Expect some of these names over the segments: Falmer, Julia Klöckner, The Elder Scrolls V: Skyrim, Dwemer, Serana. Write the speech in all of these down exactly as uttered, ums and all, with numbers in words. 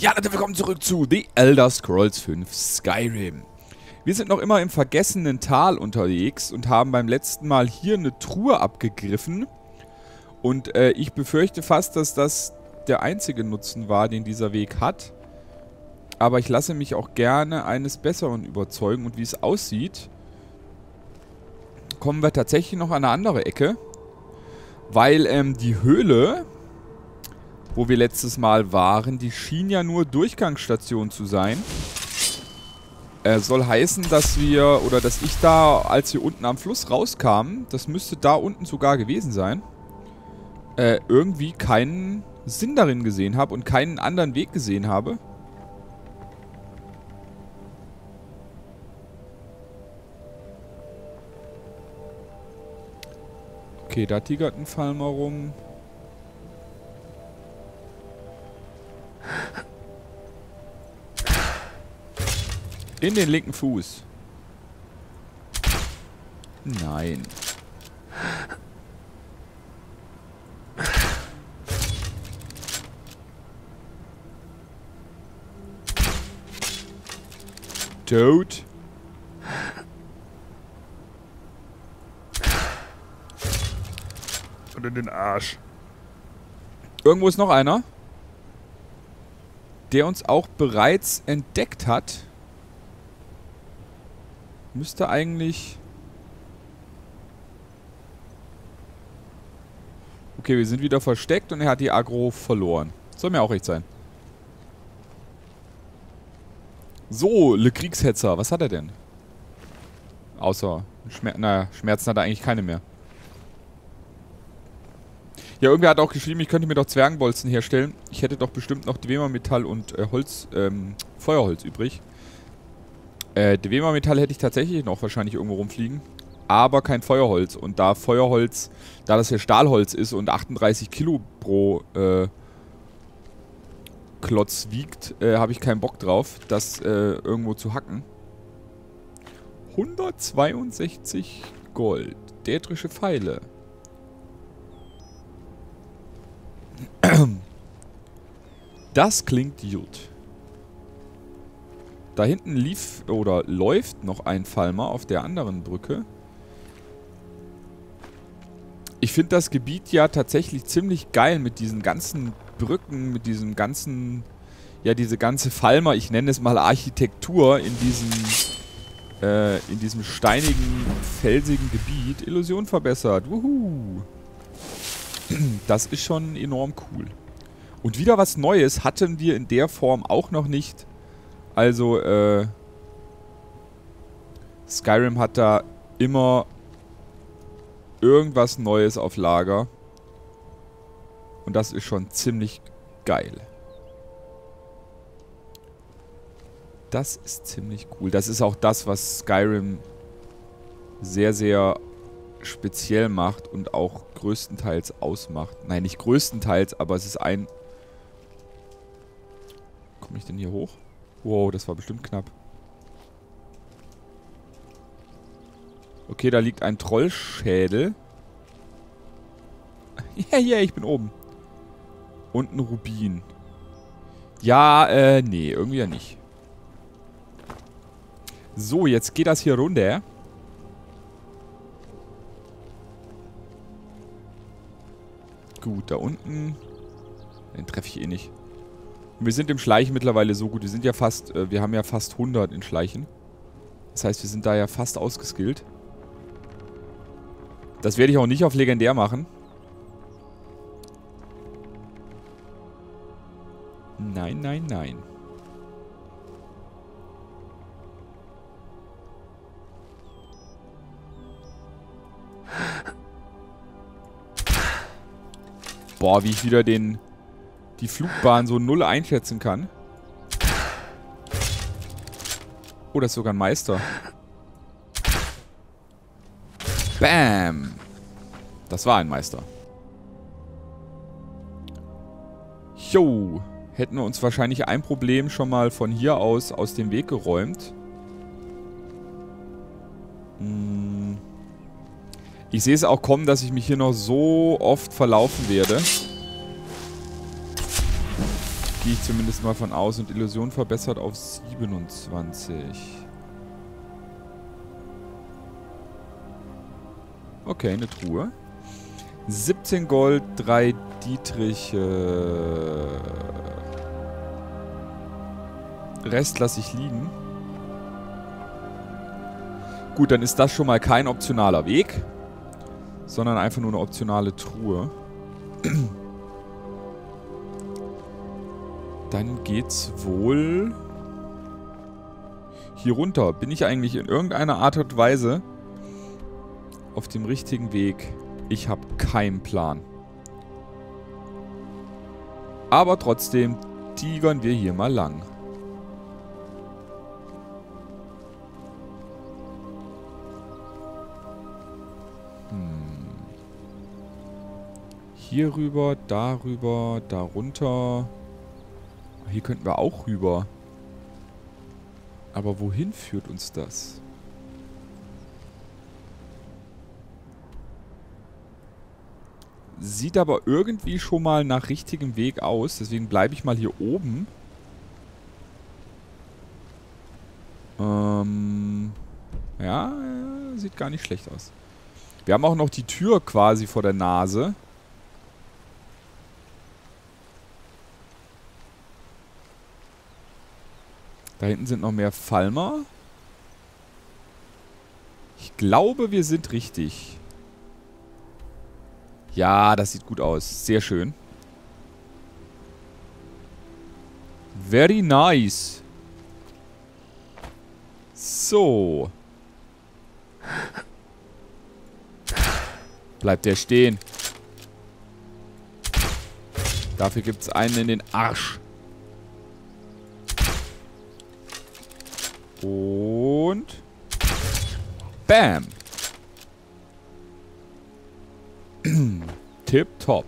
Ja, Leute, willkommen zurück zu The Elder Scrolls fünf Skyrim. Wir sind noch immer im vergessenen Tal unterwegs und haben beim letzten Mal hier eine Truhe abgegriffen. Und äh, ich befürchte fast, dass das der einzige Nutzen war, den dieser Weg hat. Aber ich lasse mich auch gerne eines Besseren überzeugen. Und wie es aussieht, kommen wir tatsächlich noch an eine andere Ecke. Weil ähm, die Höhle, wo wir letztes Mal waren, die schien ja nur Durchgangsstation zu sein. Äh, soll heißen, dass wir, oder dass ich da, als wir unten am Fluss rauskamen, das müsste da unten sogar gewesen sein, äh, irgendwie keinen Sinn darin gesehen habe und keinen anderen Weg gesehen habe. Okay, da tigert ein Falmer rum. In den linken Fuß. Nein. Tot. Und in den Arsch. Irgendwo ist noch einer, der uns auch bereits entdeckt hat. Müsste eigentlich... Okay, wir sind wieder versteckt und er hat die Aggro verloren. Soll mir auch recht sein. So, Le Kriegshetzer. Was hat er denn? Außer Schmer- naja, Schmerzen hat er eigentlich keine mehr. Ja, irgendwer hat auch geschrieben, ich könnte mir doch Zwergenbolzen herstellen. Ich hätte doch bestimmt noch Dwemermetall und äh, Holz, ähm, Feuerholz übrig. Äh, Dwemermetall hätte ich tatsächlich noch wahrscheinlich irgendwo rumfliegen, aber kein Feuerholz. Und da Feuerholz, da das hier Stahlholz ist und achtunddreißig Kilo pro äh, Klotz wiegt, äh, habe ich keinen Bock drauf, das äh, irgendwo zu hacken. hundertzweiundsechzig Gold. Daedrische Pfeile. Das klingt gut. Da hinten lief oder läuft noch ein Falmer auf der anderen Brücke. Ich finde das Gebiet ja tatsächlich ziemlich geil mit diesen ganzen Brücken, mit diesem ganzen, ja, diese ganze Falmer, ich nenne es mal Architektur in diesem, äh, in diesem steinigen, felsigen Gebiet. Illusion verbessert. Wuhu! Das ist schon enorm cool. Und wieder was Neues hatten wir in der Form auch noch nicht. Also, äh, Skyrim hat da immer irgendwas Neues auf Lager. Und das ist schon ziemlich geil. Das ist ziemlich cool. Das ist auch das, was Skyrim sehr, sehr speziell macht und auch größtenteils ausmacht. Nein, nicht größtenteils, aber es ist ein... Komme ich denn hier hoch? Wow, das war bestimmt knapp. Okay, da liegt ein Trollschädel. Ja, ja, ich bin oben. Und ein Rubin. Ja, äh, nee, irgendwie ja nicht. So, jetzt geht das hier runter. Gut, da unten. Den treffe ich eh nicht. Wir sind im Schleichen mittlerweile so gut. Wir sind ja fast, äh, wir haben ja fast hundert in Schleichen. Das heißt, wir sind da ja fast ausgeskillt. Das werde ich auch nicht auf Legendär machen. Nein, nein, nein. Boah, wie ich wieder den... die Flugbahn so null einschätzen kann. Oh, das ist sogar ein Meister. Bam! Das war ein Meister. Jo! Hätten wir uns wahrscheinlich ein Problem schon mal von hier aus aus dem Weg geräumt. Ich sehe es auch kommen, dass ich mich hier noch so oft verlaufen werde. Gehe ich zumindest mal von aus. Und Illusion verbessert auf siebenundzwanzig. Okay, eine Truhe. siebzehn Gold, drei Dietriche. Rest lasse ich liegen. Gut, dann ist das schon mal kein optionaler Weg, sondern einfach nur eine optionale Truhe. Dann geht's wohl hier runter. Bin ich eigentlich in irgendeiner Art und Weise auf dem richtigen Weg? Ich habe keinen Plan. Aber trotzdem tigern wir hier mal lang. Hm. Hier rüber, darüber, darunter. Hier könnten wir auch rüber. Aber wohin führt uns das? Sieht aber irgendwie schon mal nach richtigem Weg aus. Deswegen bleibe ich mal hier oben. Ähm, ja, sieht gar nicht schlecht aus. Wir haben auch noch die Tür quasi vor der Nase. Da hinten sind noch mehr Falmer. Ich glaube, wir sind richtig. Ja, das sieht gut aus. Sehr schön. Very nice. So. Bleibt der stehen. Dafür gibt's einen in den Arsch. Und bam. Tipptopp.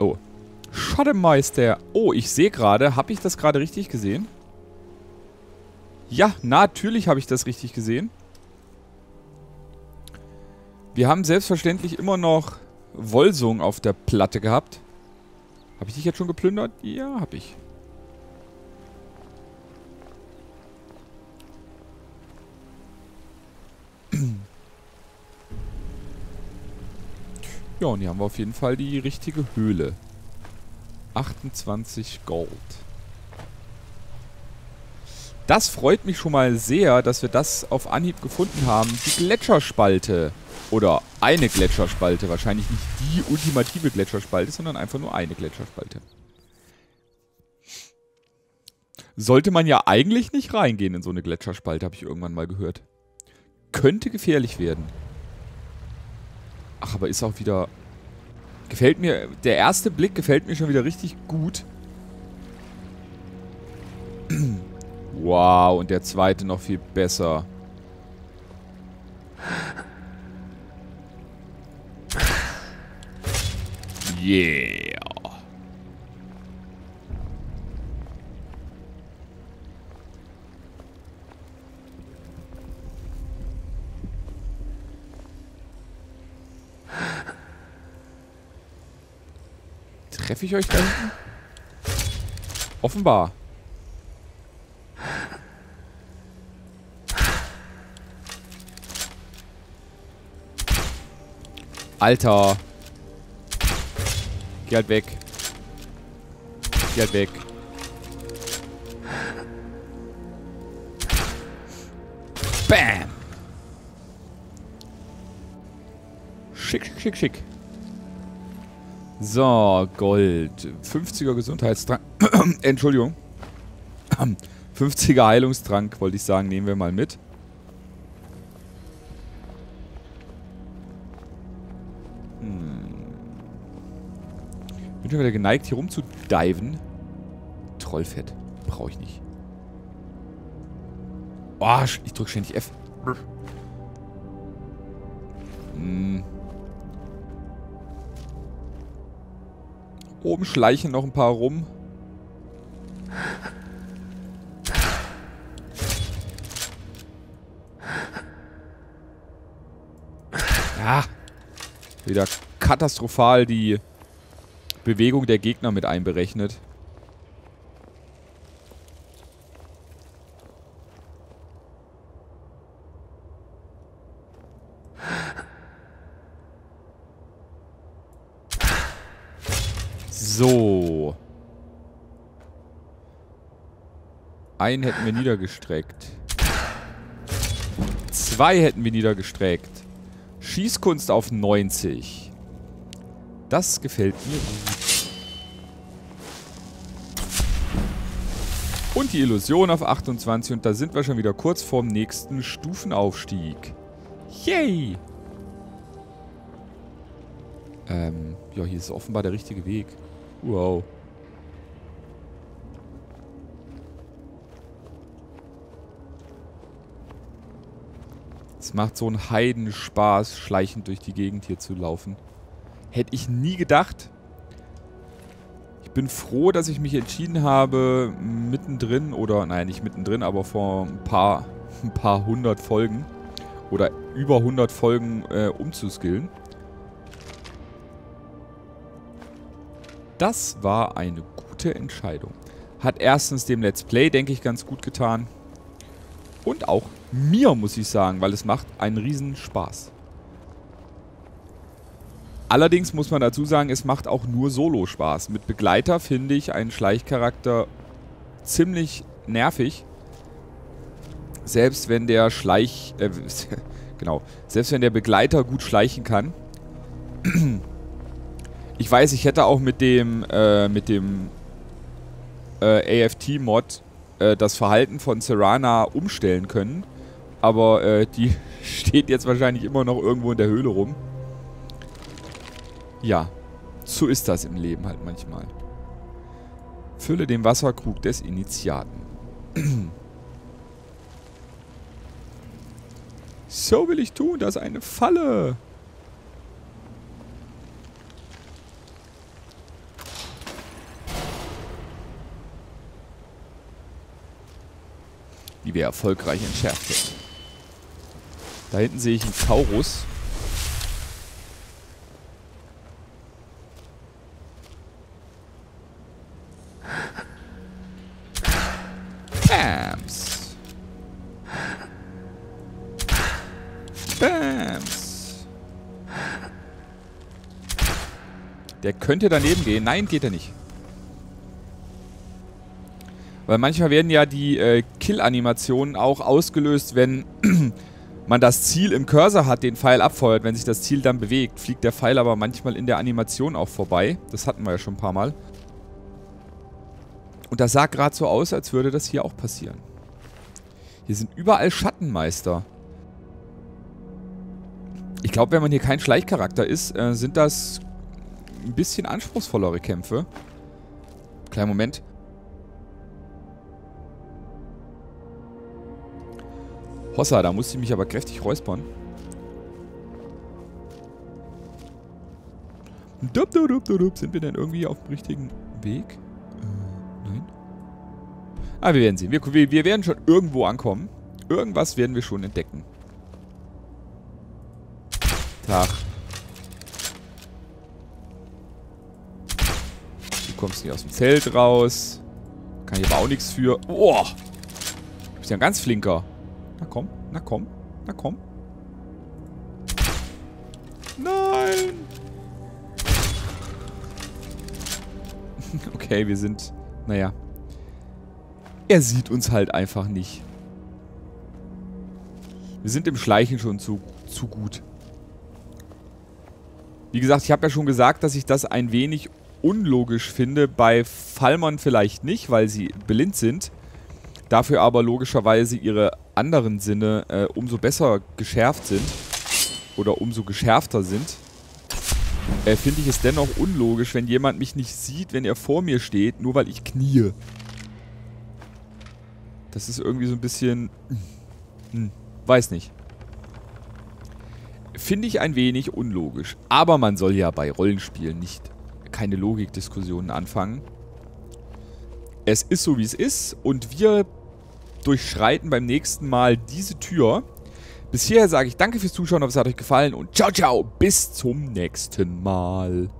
Oh. Schattenmeister. Oh, ich sehe gerade. Habe ich das gerade richtig gesehen? Ja, natürlich habe ich das richtig gesehen. Wir haben selbstverständlich immer noch Wolsung auf der Platte gehabt. Habe ich dich jetzt schon geplündert? Ja, habe ich. Ja, und hier haben wir auf jeden Fall die richtige Höhle. achtundzwanzig Gold. Das freut mich schon mal sehr, dass wir das auf Anhieb gefunden haben. Die Gletscherspalte. Oder eine Gletscherspalte. Wahrscheinlich nicht die ultimative Gletscherspalte, sondern einfach nur eine Gletscherspalte. Sollte man ja eigentlich nicht reingehen in so eine Gletscherspalte, habe ich irgendwann mal gehört. Könnte gefährlich werden. Ach, aber ist auch wieder... Gefällt mir... Der erste Blick gefällt mir schon wieder richtig gut. Wow, und der zweite noch viel besser. Yeah. Treffe ich euch da hinten? Offenbar. Alter. Geh halt weg. Geh halt weg. Bam. Schick, schick, schick, schick. So, Gold. fünfziger Gesundheitstrank. Entschuldigung. fünfziger Heilungstrank, wollte ich sagen, nehmen wir mal mit. Hm. Bin schon wieder geneigt, hier rum zu diven. Trollfett. Brauche ich nicht. Oh, ich drücke ständig F. Hm. Oben schleichen noch ein paar rum. Ja. Wieder katastrophal die Bewegung der Gegner mit einberechnet. So. Einen hätten wir niedergestreckt. Zwei hätten wir niedergestreckt. Schießkunst auf neunzig. Das gefällt mir gut. Und die Illusion auf achtundzwanzig. Und da sind wir schon wieder kurz vorm nächsten Stufenaufstieg. Yay! Ähm, ja, hier ist offenbar der richtige Weg. Wow. Es macht so einen Heidenspaß, schleichend durch die Gegend hier zu laufen. Hätte ich nie gedacht. Ich bin froh, dass ich mich entschieden habe, mittendrin, oder nein, nicht mittendrin, aber vor ein paar, ein paar hundert Folgen oder über hundert Folgen äh, umzuskillen. Das war eine gute Entscheidung. Hat erstens dem Let's Play, denke ich, ganz gut getan. Und auch mir, muss ich sagen, weil es macht einen riesen Spaß. Allerdings muss man dazu sagen, es macht auch nur Solo Spaß. Mit Begleiter finde ich einen Schleichcharakter ziemlich nervig. Selbst wenn der Schleich... Äh, genau. Selbst wenn der Begleiter gut schleichen kann. Ich weiß, ich hätte auch mit dem, äh, mit dem äh, A F T-Mod äh, das Verhalten von Serana umstellen können. Aber äh, die steht jetzt wahrscheinlich immer noch irgendwo in der Höhle rum. Ja, so ist das im Leben halt manchmal. Fülle den Wasserkrug des Initiaten. So will ich tun, das ist eine Falle. Die wir erfolgreich entschärft hätten. Da hinten sehe ich einen Taurus. Bams. Bams. Der könnte daneben gehen. Nein, geht er nicht. Weil manchmal werden ja die äh, Kill-Animationen auch ausgelöst, wenn man das Ziel im Cursor hat, den Pfeil abfeuert. Wenn sich das Ziel dann bewegt, fliegt der Pfeil aber manchmal in der Animation auch vorbei. Das hatten wir ja schon ein paar Mal. Und das sah gerade so aus, als würde das hier auch passieren. Hier sind überall Schattenmeister. Ich glaube, wenn man hier kein Schleichcharakter ist, äh, sind das ein bisschen anspruchsvollere Kämpfe. Kleinen Moment. Hossa, da musste ich mich aber kräftig räuspern. Dup, dup, dup, dup. Sind wir denn irgendwie auf dem richtigen Weg? Äh, nein. Ah, wir werden sehen. Wir, wir, wir werden schon irgendwo ankommen. Irgendwas werden wir schon entdecken. Tag. Du kommst nicht aus dem Zelt raus. Kann ich aber auch nichts für. Oh! Du bist ja ein ganz flinker. Na komm, na komm, na komm. Nein! Okay, wir sind... Naja. Er sieht uns halt einfach nicht. Wir sind im Schleichen schon zu, zu gut. Wie gesagt, ich habe ja schon gesagt, dass ich das ein wenig unlogisch finde. Bei Falmern vielleicht nicht, weil sie blind sind. Dafür aber logischerweise ihre anderen Sinne äh, umso besser geschärft sind. Oder umso geschärfter sind. Äh, finde ich es dennoch unlogisch, wenn jemand mich nicht sieht, wenn er vor mir steht, nur weil ich kniee. Das ist irgendwie so ein bisschen... Hm, weiß nicht. Finde ich ein wenig unlogisch. Aber man soll ja bei Rollenspielen nicht keine Logikdiskussionen anfangen. Es ist so, wie es ist. Und wir durchschreiten beim nächsten Mal diese Tür. Bis hierher sage ich danke fürs Zuschauen, ob es hat euch gefallen. Und ciao, ciao. Bis zum nächsten Mal.